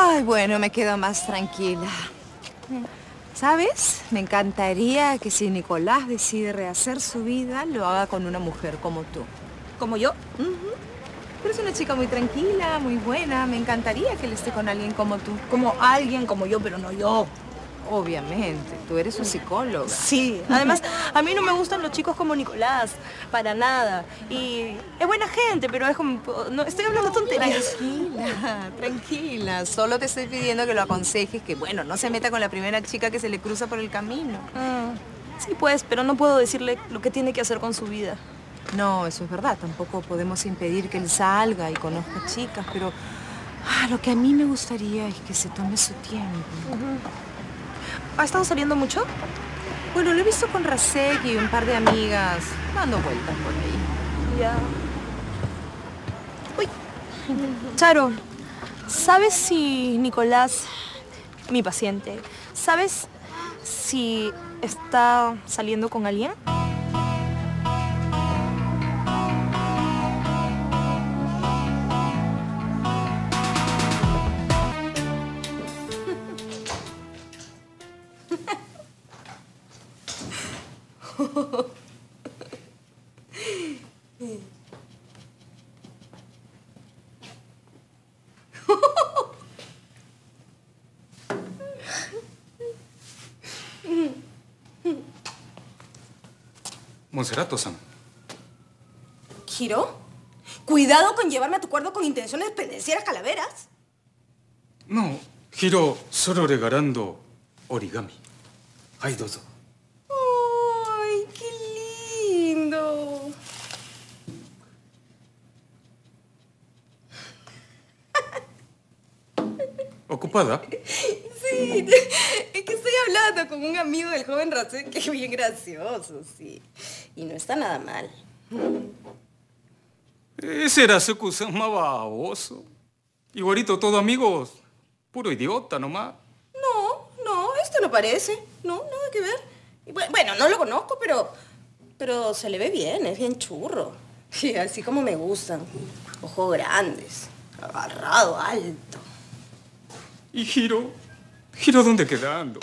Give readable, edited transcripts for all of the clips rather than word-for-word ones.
Ay, bueno, me quedo más tranquila. ¿Sabes? Me encantaría que si Nicolás decide rehacer su vida, lo haga con una mujer como tú. ¿Como yo? Pero es una chica muy tranquila, muy buena. Me encantaría que él esté con alguien como tú. Como alguien como yo, pero no yo. Obviamente, tú eres un psicólogo. Sí, además a mí no me gustan los chicos como Nicolás, para nada. Y es buena gente, pero es como... No, estoy hablando tonterías. Tranquila, tranquila. Solo te estoy pidiendo que lo aconsejes, que bueno, no se meta con la primera chica que se le cruza por el camino. Sí, pues, pero no puedo decirle lo que tiene que hacer con su vida. No, eso es verdad. Tampoco podemos impedir que él salga y conozca chicas, pero... lo que a mí me gustaría es que se tome su tiempo. ¿Ha estado saliendo mucho? Bueno, lo he visto con Rázek y un par de amigas dando vueltas por ahí. Ya. Uy. Charo, ¿sabes si Nicolás, mi paciente, ¿sabes si está saliendo con alguien? Monserrato-san. ¿Hiro? Cuidado con llevarme a tu cuarto con intenciones pendencieras calaveras. No, Hiro, solo regalando origami. Ay, dozo. ¡Ay, qué lindo! ¿Ocupada? Sí, es que estoy hablando con un amigo del joven Rázek, que es bien gracioso, sí. Y no está nada mal. Ese era su cousin más baboso. Igualito, todo amigos. Puro idiota nomás. No, este no parece. No, nada que ver. Y bueno, no lo conozco, pero se le ve bien, es bien churro. Sí, así como me gustan. Ojos grandes, agarrado, alto. ¿Y Hiro? ¿Hiro dónde quedando?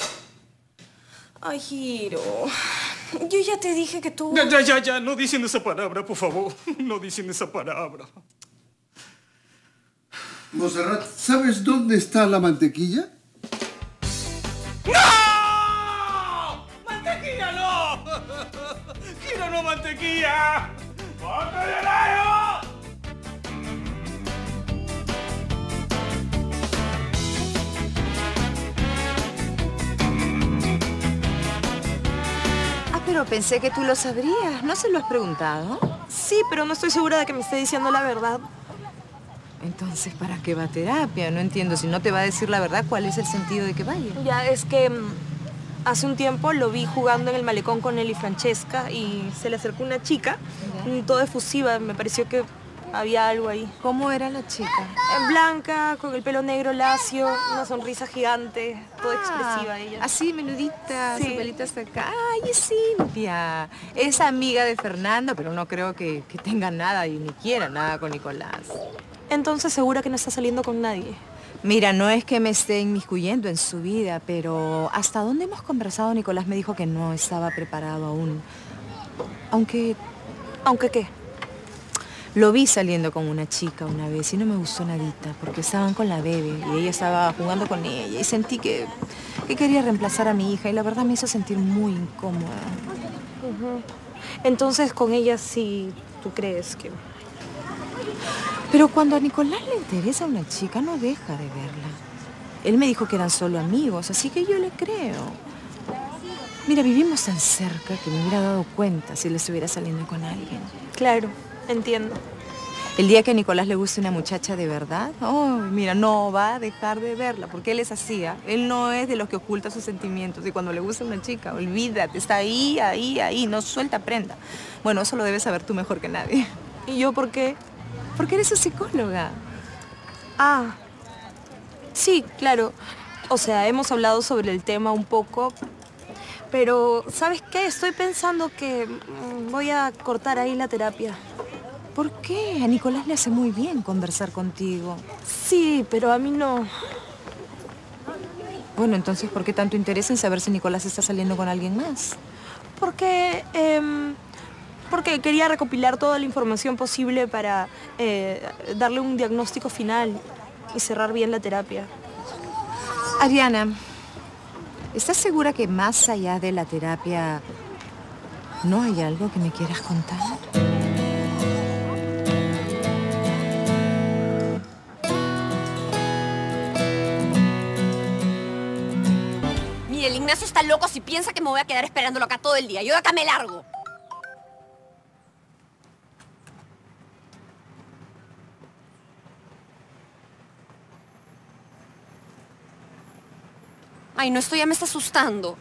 Ay, Hiro... Yo ya te dije que tú... Ya, no dicen esa palabra, por favor. No dicen esa palabra. Monserrat, ¿sabes dónde está la mantequilla? ¡No! ¡Mantequilla no! ¡Hiro no mantequilla! ¡Ponte de lado! Pero pensé que tú lo sabrías. ¿No se lo has preguntado? Sí, pero no estoy segura de que me esté diciendo la verdad. Entonces, ¿para qué va a terapia? No entiendo. Si no te va a decir la verdad, ¿cuál es el sentido de que vaya? Ya, es que hace un tiempo lo vi jugando en el malecón con él y Francesca y se le acercó una chica, toda efusiva. Me pareció que había algo ahí. ¿Cómo era la chica? Blanca, con el pelo negro lacio, una sonrisa gigante, toda expresiva ella. Así, menudita, sí. Su pelito hasta acá. ¡Ay, es Cintia! Es amiga de Fernando, pero no creo que tenga nada y ni quiera nada con Nicolás. Entonces, ¿segura que no está saliendo con nadie? Mira, no es que me esté inmiscuyendo en su vida, pero hasta dónde hemos conversado, Nicolás me dijo que no estaba preparado aún. ¿Aunque qué? Lo vi saliendo con una chica una vez y no me gustó nadita porque estaban con la bebé y ella estaba jugando con ella y sentí que quería reemplazar a mi hija y la verdad me hizo sentir muy incómoda. Entonces con ella sí tú crees que... Pero cuando a Nicolás le interesa a una chica no deja de verla. Él me dijo que eran solo amigos, así que yo le creo. Mira, vivimos tan cerca que me hubiera dado cuenta si le estuviera saliendo con alguien. Claro. Entiendo. El día que a Nicolás le guste una muchacha de verdad, mira, no va a dejar de verla, porque él es así, ¿eh? Él no es de los que oculta sus sentimientos. Y cuando le gusta una chica, olvídate, está ahí, no suelta prenda. Bueno, eso lo debes saber tú mejor que nadie. ¿Y yo por qué? Porque eres su psicóloga. Ah, sí, claro. O sea, hemos hablado sobre el tema un poco, pero ¿sabes qué? Estoy pensando que voy a cortar ahí la terapia. ¿Por qué? A Nicolás le hace muy bien conversar contigo. Sí, pero a mí no. Bueno, entonces, ¿por qué tanto interés en saber si Nicolás está saliendo con alguien más? Porque quería recopilar toda la información posible para darle un diagnóstico final y cerrar bien la terapia. Ariana, ¿estás segura que más allá de la terapia no hay algo que me quieras contar? Mire, el Ignacio está loco si piensa que me voy a quedar esperándolo acá todo el día. Yo de acá me largo. Ay, no, esto ya me está asustando.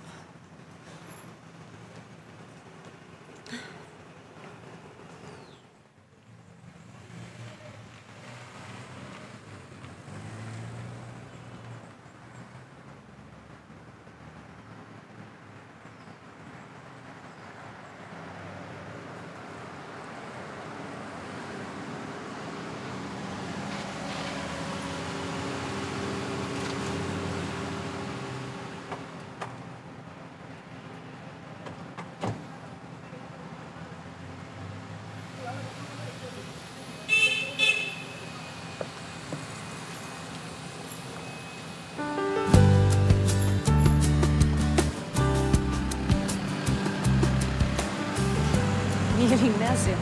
Ignacio.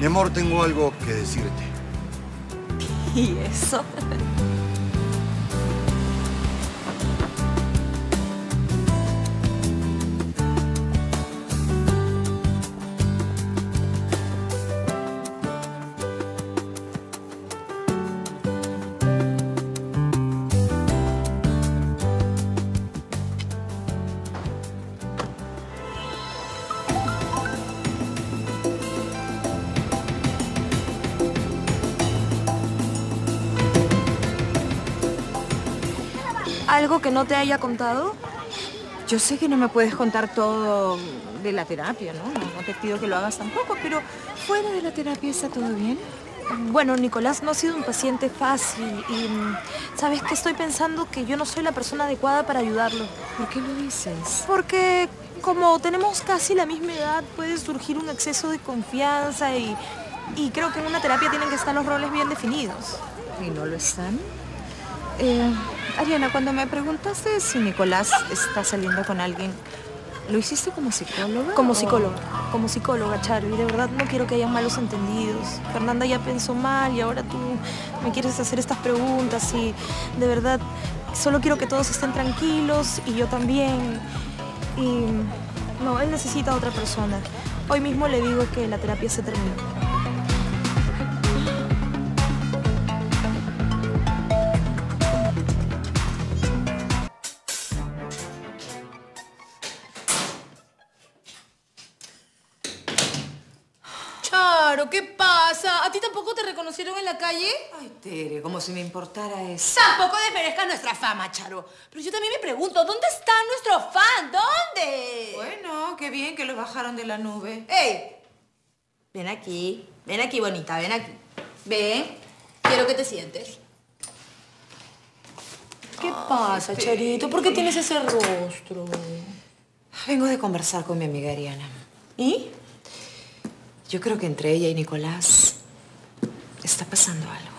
Mi amor, tengo algo que decirte. ¿Y eso? ¿Algo que no te haya contado? Yo sé que no me puedes contar todo de la terapia, ¿no? No te pido que lo hagas tampoco, pero fuera de la terapia está todo bien. Bueno, Nicolás no ha sido un paciente fácil y ¿sabes qué? Estoy pensando que yo no soy la persona adecuada para ayudarlo. ¿Por qué lo dices? Porque como tenemos casi la misma edad, puede surgir un exceso de confianza y creo que en una terapia tienen que estar los roles bien definidos. ¿Y no lo están? Ariana, cuando me preguntaste si Nicolás está saliendo con alguien, ¿lo hiciste como psicóloga? Como psicóloga, Charo. Y de verdad no quiero que haya malos entendidos. Fernanda ya pensó mal y ahora tú me quieres hacer estas preguntas. Y de verdad, solo quiero que todos estén tranquilos y yo también. Y no, él necesita a otra persona. Hoy mismo le digo que la terapia se terminó. ¿Qué pasa? ¿A ti tampoco te reconocieron en la calle? Ay, Tere, como si me importara eso. Tampoco desmerezcas nuestra fama, Charo. Pero yo también me pregunto, ¿dónde está nuestro fan? ¿Dónde? Bueno, qué bien que los bajaron de la nube. ¡Ey! Ven aquí, bonita, ven aquí. Ven, quiero que te sientes. ¿Qué pasa, Charito? ¿Por qué tienes ese rostro? Vengo de conversar con mi amiga Ariana. ¿Y? Yo creo que entre ella y Nicolás está pasando algo.